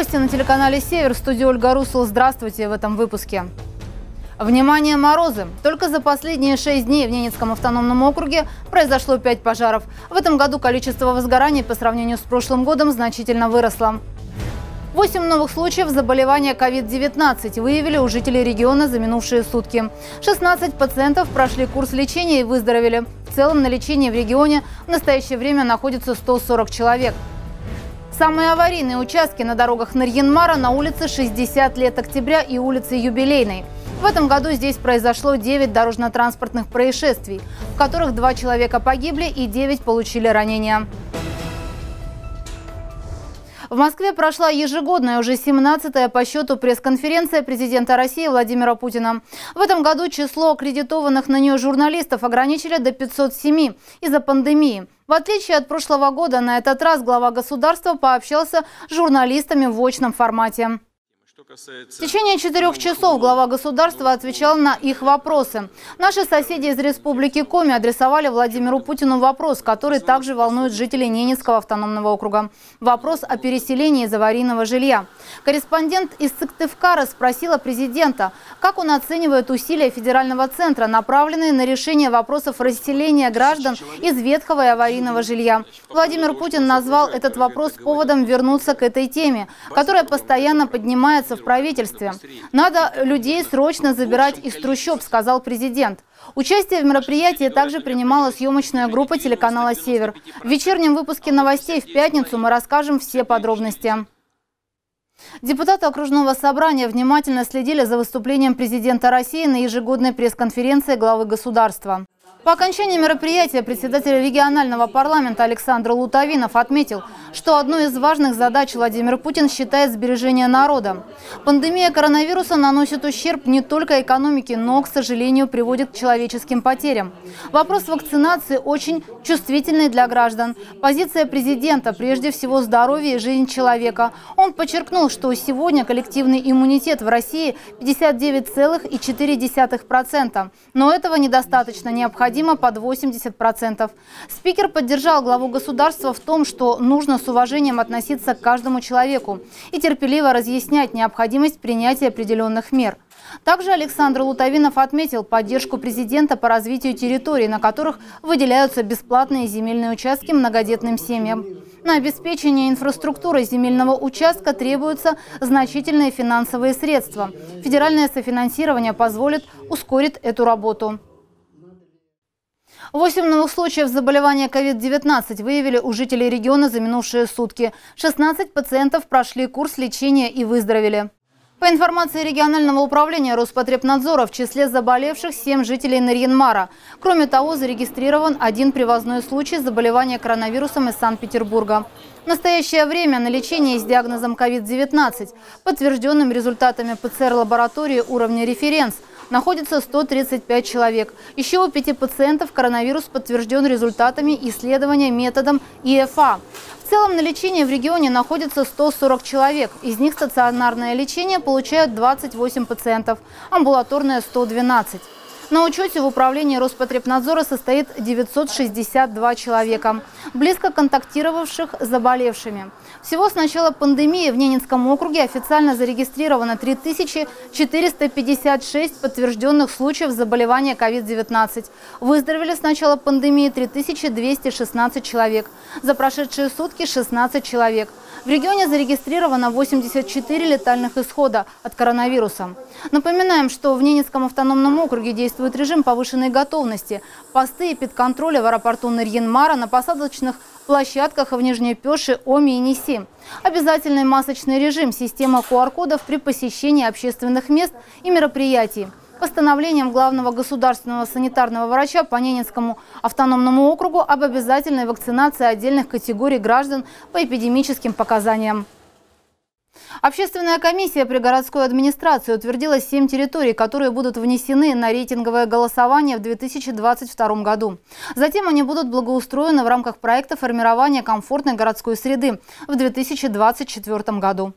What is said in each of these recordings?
Новости на телеканале «Север». В студии Ольга Руслова. Здравствуйте в этом выпуске. Внимание, морозы! Только за последние 6 дней в Ненецком автономном округе произошло 5 пожаров. В этом году количество возгораний по сравнению с прошлым годом значительно выросло. 8 новых случаев заболевания COVID-19 выявили у жителей региона за минувшие сутки. 16 пациентов прошли курс лечения и выздоровели. В целом на лечении в регионе в настоящее время находится 140 человек. Самые аварийные участки на дорогах Нарьян-Мара на улице 60 лет Октября и улице Юбилейной. В этом году здесь произошло 9 дорожно-транспортных происшествий, в которых 2 человека погибли и 9 получили ранения. В Москве прошла ежегодная, уже 17-я по счету, пресс-конференция президента России Владимира Путина. В этом году число аккредитованных на нее журналистов ограничили до 507 из-за пандемии. В отличие от прошлого года, на этот раз глава государства пообщался с журналистами в очном формате. В течение 4 часов глава государства отвечал на их вопросы. Наши соседи из Республики Коми адресовали Владимиру Путину вопрос, который также волнует жителей Ненецкого автономного округа. Вопрос о переселении из аварийного жилья. Корреспондент из Сыктывкара спросила президента, как он оценивает усилия федерального центра, направленные на решение вопросов расселения граждан из ветхого и аварийного жилья. Владимир Путин назвал этот вопрос поводом вернуться к этой теме, которая постоянно поднимается в правительстве. «Надо людей срочно забирать из трущоб», — сказал президент. Участие в мероприятии также принимала съемочная группа телеканала «Север». В вечернем выпуске новостей в пятницу мы расскажем все подробности. Депутаты окружного собрания внимательно следили за выступлением президента России на ежегодной пресс-конференции главы государства. По окончании мероприятия председатель регионального парламента Александр Лутовинов отметил, что одной из важных задач Владимир Путин считает сбережение народа. Пандемия коронавируса наносит ущерб не только экономике, но, к сожалению, приводит к человеческим потерям. Вопрос вакцинации очень чувствительный для граждан. Позиция президента – прежде всего здоровье и жизнь человека. Он подчеркнул, что сегодня коллективный иммунитет в России 59,4%, но этого недостаточно, необходимо под 80%. Спикер поддержал главу государства в том, что нужно с уважением относиться к каждому человеку и терпеливо разъяснять необходимость принятия определенных мер. Также Александр Лутовинов отметил поддержку президента по развитию территорий, на которых выделяются бесплатные земельные участки многодетным семьям. На обеспечение инфраструктуры земельного участка требуются значительные финансовые средства. Федеральное софинансирование позволит ускорить эту работу. 8 новых случаев заболевания COVID-19 выявили у жителей региона за минувшие сутки. 16 пациентов прошли курс лечения и выздоровели. По информации регионального управления Роспотребнадзора, в числе заболевших 7 жителей Нарьян-Мара. Кроме того, зарегистрирован 1 привозной случай заболевания коронавирусом из Санкт-Петербурга. В настоящее время на лечении с диагнозом COVID-19, подтвержденным результатами ПЦР-лаборатории уровня референс, находится 135 человек. Еще у 5 пациентов коронавирус подтвержден результатами исследования методом ИФА. В целом на лечении в регионе находится 140 человек. Из них стационарное лечение получают 28 пациентов, амбулаторное – 112. На учете в управлении Роспотребнадзора состоит 962 человека, близко контактировавших с заболевшими. Всего с начала пандемии в Ненецком округе официально зарегистрировано 3456 подтвержденных случаев заболевания COVID-19. Выздоровели с начала пандемии 3216 человек. За прошедшие сутки 16 человек. В регионе зарегистрировано 84 летальных исхода от коронавируса. Напоминаем, что в Ненецком автономном округе действует режим повышенной готовности. Посты и педконтроля в аэропорту Нарьян-Мара, на посадочных площадках в Нижней Пёше, Оми и Неси. Обязательный масочный режим, система QR-кодов при посещении общественных мест и мероприятий. Постановлением главного государственного санитарного врача по Ненецкому автономному округу об обязательной вакцинации отдельных категорий граждан по эпидемическим показаниям. Общественная комиссия при городской администрации утвердила 7 территорий, которые будут внесены на рейтинговое голосование в 2022 году. Затем они будут благоустроены в рамках проекта формирования комфортной городской среды в 2024 году.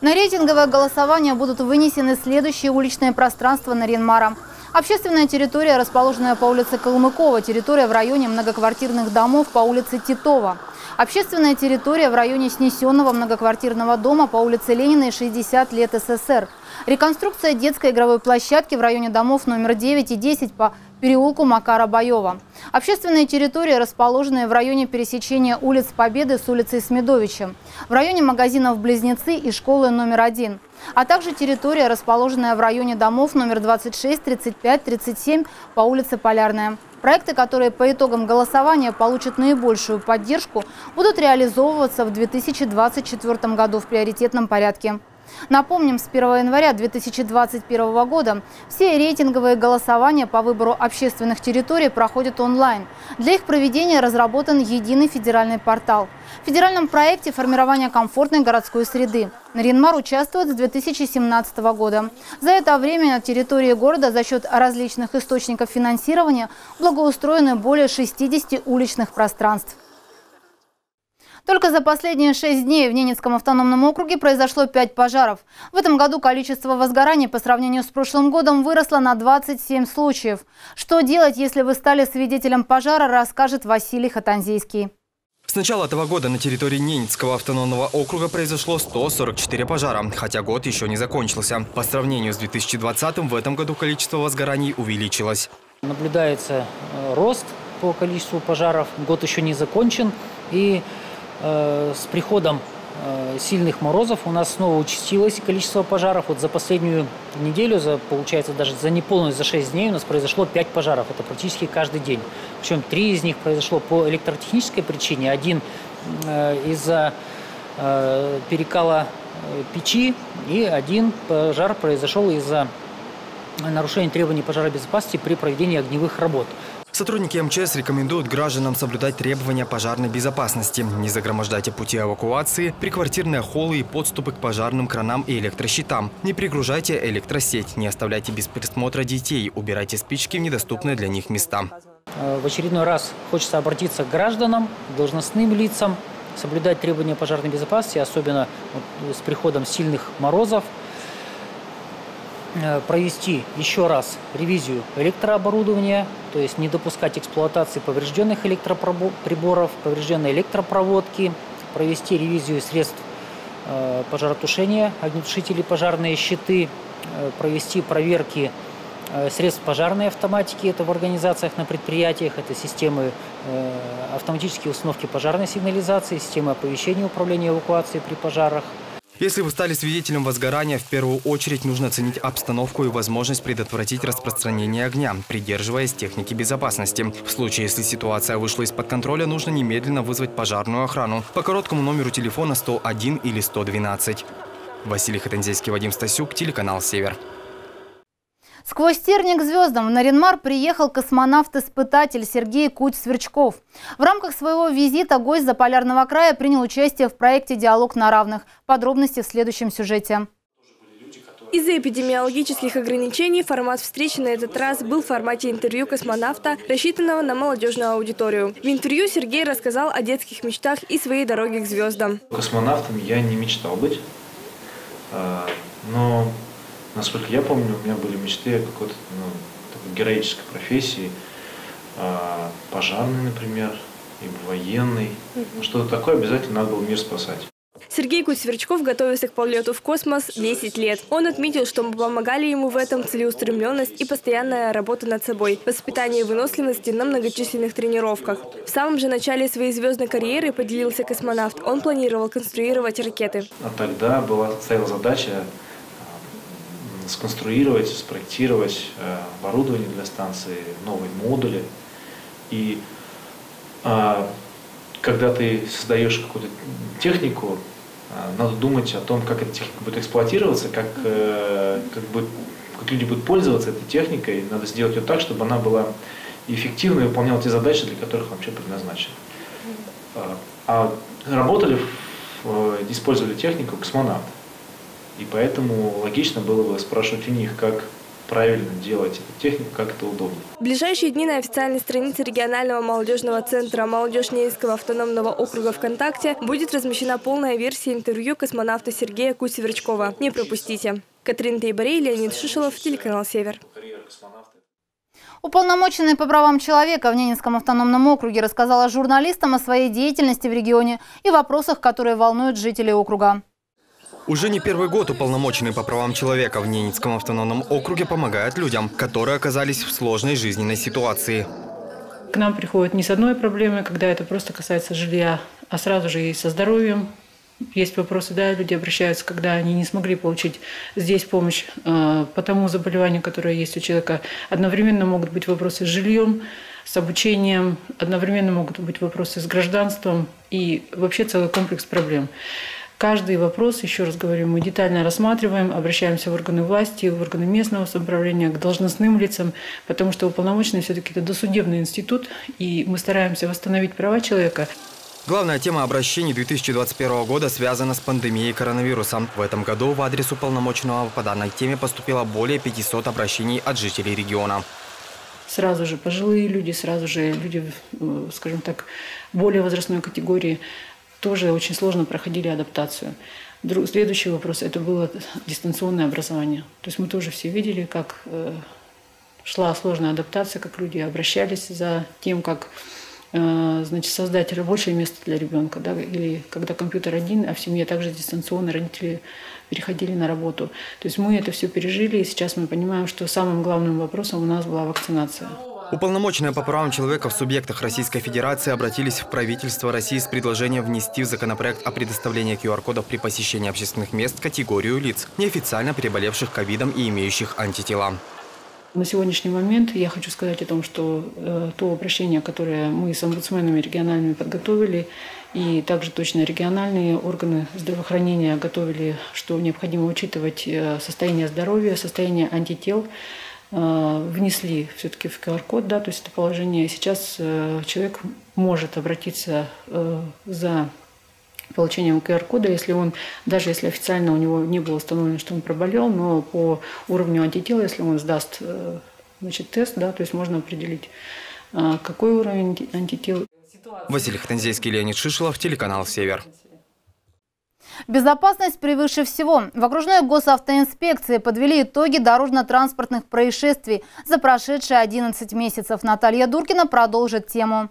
На рейтинговое голосование будут вынесены следующие уличные пространства Нарьян-Мара: Общественная территория, расположенная по улице Калмыкова, территория в районе многоквартирных домов по улице Титова. Общественная территория в районе снесенного многоквартирного дома по улице Ленина и 60 лет СССР. Реконструкция детской игровой площадки в районе домов номер 9 и 10 по переулку Макара Боева. Общественные территории, расположенные в районе пересечения улиц Победы с улицей Смедовичем, в районе магазинов «Близнецы» и школы номер 1, а также территория, расположенная в районе домов номер 26, 35, 37 по улице Полярная. Проекты, которые по итогам голосования получат наибольшую поддержку, будут реализовываться в 2024 году в приоритетном порядке. Напомним, с 1 января 2021 года все рейтинговые голосования по выбору общественных территорий проходят онлайн. Для их проведения разработан единый федеральный портал. В федеральном проекте «Формирование комфортной городской среды» Нарьян-Мар участвует с 2017 года. За это время на территории города за счет различных источников финансирования благоустроены более 60 уличных пространств. Только за последние 6 дней в Ненецком автономном округе произошло 5 пожаров. В этом году количество возгораний по сравнению с прошлым годом выросло на 27 случаев. Что делать, если вы стали свидетелем пожара, расскажет Василий Хатанзейский. С начала этого года на территории Ненецкого автономного округа произошло 144 пожара, хотя год еще не закончился. По сравнению с 2020 в этом году количество возгораний увеличилось. Наблюдается рост по количеству пожаров. Год еще не закончен, и с приходом сильных морозов у нас снова участилось количество пожаров. Вот за последнюю неделю, получается, даже за неполную, за 6 дней у нас произошло 5 пожаров. Это практически каждый день. Причем 3 из них произошло по электротехнической причине. Один из-за перекала печи, и один пожар произошел из-за нарушения требований пожаробезопасности при проведении огневых работ. Сотрудники МЧС рекомендуют гражданам соблюдать требования пожарной безопасности. Не загромождайте пути эвакуации, приквартирные холлы и подступы к пожарным кранам и электрощитам. Не перегружайте электросеть, не оставляйте без присмотра детей, убирайте спички в недоступные для них места. В очередной раз хочется обратиться к гражданам, должностным лицам, соблюдать требования пожарной безопасности, особенно с приходом сильных морозов. Провести еще раз ревизию электрооборудования, то есть не допускать эксплуатации поврежденных электроприборов, поврежденной электропроводки, провести ревизию средств пожаротушения, огнетушители, пожарные щиты, провести проверки средств пожарной автоматики, это в организациях, на предприятиях, это системы автоматической установки пожарной сигнализации, системы оповещения управления эвакуацией при пожарах. Если вы стали свидетелем возгорания, в первую очередь нужно оценить обстановку и возможность предотвратить распространение огня, придерживаясь техники безопасности. В случае, если ситуация вышла из-под контроля, нужно немедленно вызвать пожарную охрану по короткому номеру телефона 101 или 112. Василий Хатанзейский, Вадим Стасюк, телеканал «Север». Сквозь терник к звездам в Нарьян-Мар приехал космонавт-испытатель Сергей Кудь-Сверчков. В рамках своего визита гость Заполярного края принял участие в проекте «Диалог на равных». Подробности в следующем сюжете. Из-за эпидемиологических ограничений формат встречи на этот раз был в формате интервью космонавта, рассчитанного на молодежную аудиторию. В интервью Сергей рассказал о детских мечтах и своей дороге к звездам. Космонавтом я не мечтал быть, но... Насколько я помню, у меня были мечты о какой-то такой героической профессии, пожарной, например, и военной. Что-то такое обязательно надо было мир спасать. Сергей Кудь-Сверчков готовился к полету в космос 10 лет. Он отметил, что мы помогали ему в этом целеустремленность и постоянная работа над собой, воспитание выносливости на многочисленных тренировках. В самом же начале своей звездной карьеры поделился космонавт. Он планировал конструировать ракеты. А тогда была целая задача сконструировать, спроектировать оборудование для станции, новые модули. И когда ты создаешь какую-то технику, надо думать о том, как эта техника будет эксплуатироваться, как люди будут пользоваться этой техникой. Надо сделать ее так, чтобы она была эффективна и выполняла те задачи, для которых вообще предназначена. А работали, использовали технику космонавты. И поэтому логично было бы спрашивать у них, как правильно делать эту технику, как это удобно. В ближайшие дни на официальной странице регионального молодежного центра «Молодежь Ненецкого автономного округа» ВКонтакте будет размещена полная версия интервью космонавта Сергея Кудь-Сверчкова. Не пропустите. Катерина Тейбарей, Леонид Шишелов, телеканал «Север». Уполномоченный по правам человека в Ненецком автономном округе рассказала журналистам о своей деятельности в регионе и вопросах, которые волнуют жителей округа. Уже не первый год уполномоченный по правам человека в Ненецком автономном округе помогает людям, которые оказались в сложной жизненной ситуации. К нам приходят не с одной проблемой, когда это просто касается жилья, а сразу же и со здоровьем. Есть вопросы, да, люди обращаются, когда они не смогли получить здесь помощь по тому заболеванию, которое есть у человека. Одновременно могут быть вопросы с жильем, с обучением, одновременно могут быть вопросы с гражданством и вообще целый комплекс проблем. Каждый вопрос, еще раз говорю, мы детально рассматриваем, обращаемся в органы власти, в органы местного самоуправления, к должностным лицам, потому что уполномоченный все-таки это досудебный институт, и мы стараемся восстановить права человека. Главная тема обращений 2021 года связана с пандемией коронавируса. В этом году в адрес уполномоченного по данной теме поступило более 500 обращений от жителей региона. Сразу же пожилые люди, сразу же люди, скажем так, более возрастной категории тоже очень сложно проходили адаптацию. Следующий вопрос – это было дистанционное образование. То есть мы тоже все видели, как шла сложная адаптация, как люди обращались за тем, как... Значит, создать рабочее место для ребенка, да, или когда компьютер один, а в семье также дистанционно родители переходили на работу. То есть мы это все пережили, и сейчас мы понимаем, что самым главным вопросом у нас была вакцинация. Уполномоченные по правам человека в субъектах Российской Федерации обратились в правительство России с предложением внести в законопроект о предоставлении QR-кодов при посещении общественных мест категорию лиц, неофициально переболевших ковидом и имеющих антитела. На сегодняшний момент я хочу сказать о том, что то обращение, которое мы с омбудсменами региональными подготовили, и также точно региональные органы здравоохранения готовили, что необходимо учитывать состояние здоровья, состояние антител, внесли все-таки в QR-код, да, то есть это положение. Сейчас человек может обратиться за получением QR-кода, если он, даже если официально у него не было установлено, что он проболел, но по уровню антитела, если он сдаст, значит, тест, да, то есть можно определить, какой уровень антител. Василий Хатанзейский, Леонид Шишелов, телеканал «Север». Безопасность превыше всего. В окружной госавтоинспекции подвели итоги дорожно-транспортных происшествий за прошедшие 11 месяцев. Наталья Дуркина продолжит тему.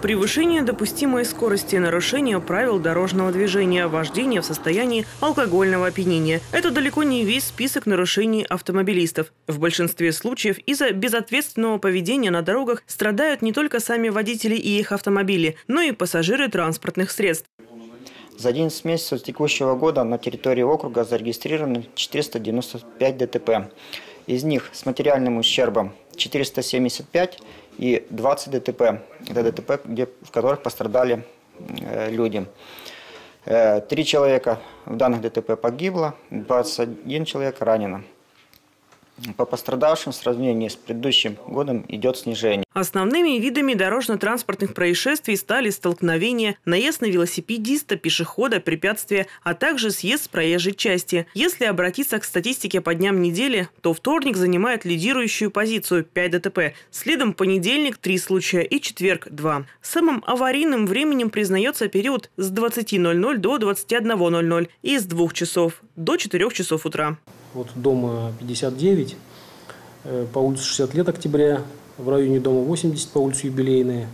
Превышение допустимой скорости, нарушение правил дорожного движения, вождение в состоянии алкогольного опьянения – это далеко не весь список нарушений автомобилистов. В большинстве случаев из-за безответственного поведения на дорогах страдают не только сами водители и их автомобили, но и пассажиры транспортных средств. За 11 месяцев текущего года на территории округа зарегистрировано 495 ДТП. Из них с материальным ущербом 475 и 20 ДТП. Это ДТП, в которых пострадали люди. 3 человека в данных ДТП погибло, 21 человек ранено. По пострадавшим в сравнении с предыдущим годом идет снижение. Основными видами дорожно-транспортных происшествий стали столкновения, наезд на велосипедиста, пешехода, препятствия, а также съезд с проезжей части. Если обратиться к статистике по дням недели, то вторник занимает лидирующую позицию – 5 ДТП, следом понедельник – 3 случая и четверг – 2. Самым аварийным временем признается период с 20:00 до 21:00 и с 2 часов до 4 часов утра. Вот дома 59, по улице 60 лет Октября, в районе дома 80, по улице Юбилейная.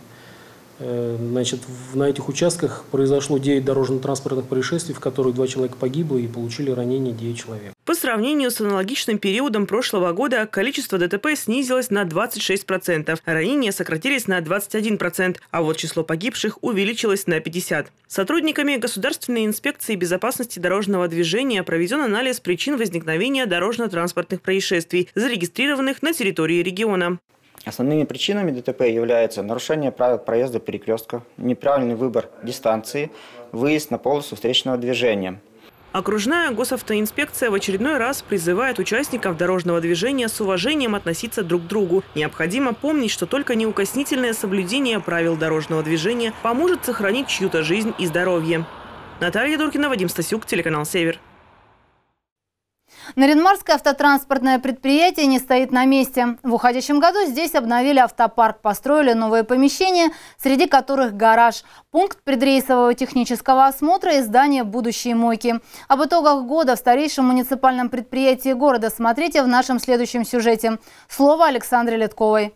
Значит, на этих участках произошло 9 дорожно-транспортных происшествий, в которых 2 человека погибло и получили ранения 9 человек. По сравнению с аналогичным периодом прошлого года количество ДТП снизилось на 26%, ранения сократились на 21%, а вот число погибших увеличилось на 50%. Сотрудниками Государственной инспекции безопасности дорожного движения проведен анализ причин возникновения дорожно-транспортных происшествий, зарегистрированных на территории региона. Основными причинами ДТП являются нарушение правил проезда перекрестка, неправильный выбор дистанции, выезд на полосу встречного движения. Окружная госавтоинспекция в очередной раз призывает участников дорожного движения с уважением относиться друг к другу. Необходимо помнить, что только неукоснительное соблюдение правил дорожного движения поможет сохранить чью-то жизнь и здоровье. Наталья Дуркина, Вадим Стасюк, телеканал «Север». Нарьян-Марское автотранспортное предприятие не стоит на месте. В уходящем году здесь обновили автопарк, построили новые помещения, среди которых гараж, пункт предрейсового технического осмотра и здание будущей мойки. Об итогах года в старейшем муниципальном предприятии города смотрите в нашем следующем сюжете. Слово Александре Летковой.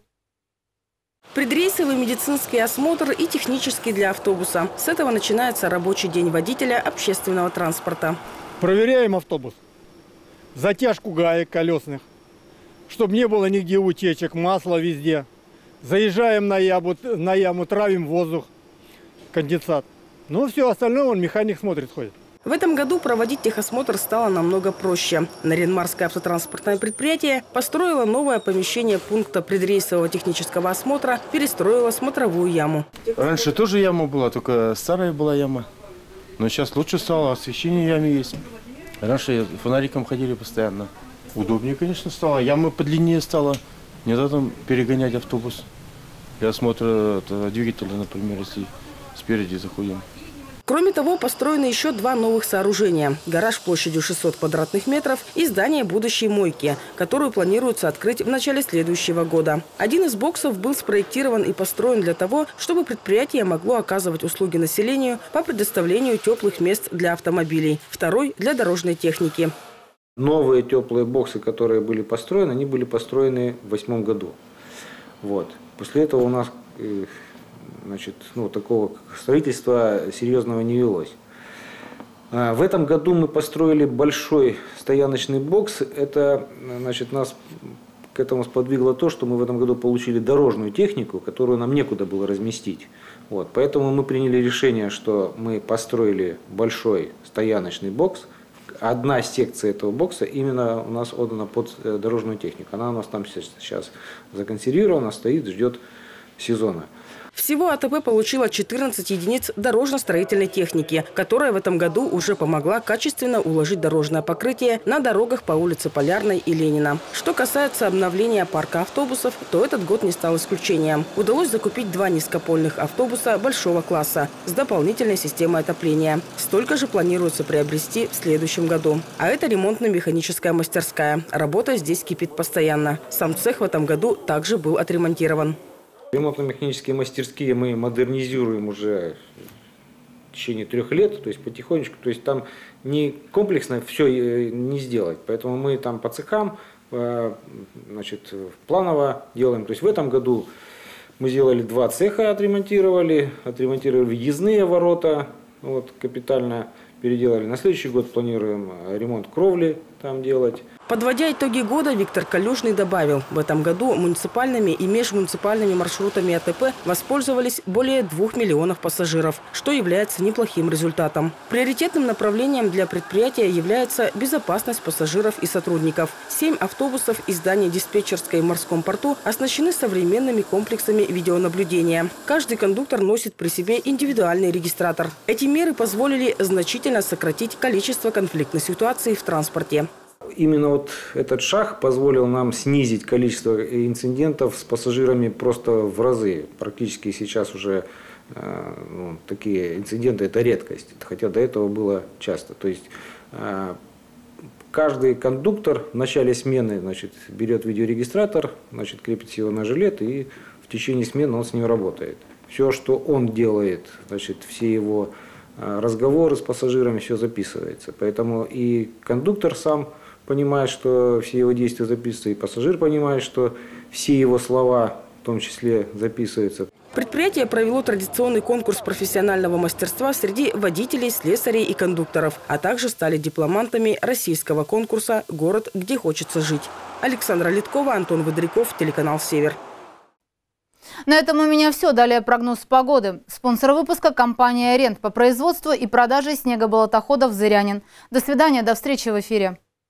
Предрейсовый медицинский осмотр и технический для автобуса. С этого начинается рабочий день водителя общественного транспорта. Проверяем автобус. Затяжку гаек колесных, чтобы не было нигде утечек, масло везде. Заезжаем на яму, травим воздух, конденсат. Ну, все остальное он механик смотрит, ходит. В этом году проводить техосмотр стало намного проще. Нарьян-Марское автотранспортное предприятие построило новое помещение пункта предрейсового технического осмотра, перестроило смотровую яму. Раньше тоже яма была, только старая была яма. Но сейчас лучше стало, освещение ямы есть. Раньше фонариком ходили постоянно. Удобнее, конечно, стало. Яма подлиннее стала. Не надо там перегонять автобус для осмотра двигателя, например, если спереди заходим. Кроме того, построены еще два новых сооружения. Гараж площадью 600 квадратных метров и здание будущей мойки, которую планируется открыть в начале следующего года. Один из боксов был спроектирован и построен для того, чтобы предприятие могло оказывать услуги населению по предоставлению теплых мест для автомобилей. Второй – для дорожной техники. Новые теплые боксы, которые были построены, они были построены в 2008 году. Вот. После этого у нас... Значит, такого строительства серьезного не велось. В этом году мы построили большой стояночный бокс. Это, значит, нас к этому сподвигло то, что мы в этом году получили дорожную технику, которую нам некуда было разместить. Вот. Поэтому мы приняли решение, что мы построили большой стояночный бокс. Одна секция этого бокса именно у нас отдана под дорожную технику. Она у нас там сейчас законсервирована, стоит, ждет сезона. Всего АТП получила 14 единиц дорожно-строительной техники, которая в этом году уже помогла качественно уложить дорожное покрытие на дорогах по улице Полярной и Ленина. Что касается обновления парка автобусов, то этот год не стал исключением. Удалось закупить два низкопольных автобуса большого класса с дополнительной системой отопления. Столько же планируется приобрести в следующем году. А это ремонтно-механическая мастерская. Работа здесь кипит постоянно. Сам цех в этом году также был отремонтирован. Ремонтно-механические мастерские мы модернизируем уже в течение 3 лет, то есть потихонечку, то есть там не комплексно все не сделать, поэтому мы там по цехам, значит, планово делаем. То есть в этом году мы сделали 2 цеха, отремонтировали въездные ворота, вот, капитально переделали. На следующий год планируем ремонт кровли там делать. Подводя итоги года, Виктор Калюжный добавил, в этом году муниципальными и межмуниципальными маршрутами АТП воспользовались более 2 миллионов пассажиров, что является неплохим результатом. Приоритетным направлением для предприятия является безопасность пассажиров и сотрудников. 7 автобусов из здания диспетчерской в морском порту оснащены современными комплексами видеонаблюдения. Каждый кондуктор носит при себе индивидуальный регистратор. Эти меры позволили значительно сократить количество конфликтных ситуаций в транспорте. Именно вот этот шаг позволил нам снизить количество инцидентов с пассажирами просто в разы. Практически сейчас уже такие инциденты – это редкость, хотя до этого было часто. То есть каждый кондуктор в начале смены, значит, берет видеорегистратор, значит, крепит его на жилет, и в течение смены он с ним работает. Все, что он делает, значит, все его разговоры с пассажирами, все записывается. Поэтому и кондуктор сам понимает, что все его действия записываются, и пассажир понимает, что все его слова в том числе записываются. Предприятие провело традиционный конкурс профессионального мастерства среди водителей, слесарей и кондукторов, а также стали дипломантами российского конкурса «Город, где хочется жить». Александра Леткова, Антон Водряков, телеканал «Север». На этом у меня все. Далее прогноз погоды. Спонсор выпуска – компания «Рент» по производству и продаже снегоболотоходов «Зырянин». До свидания, до встречи в эфире.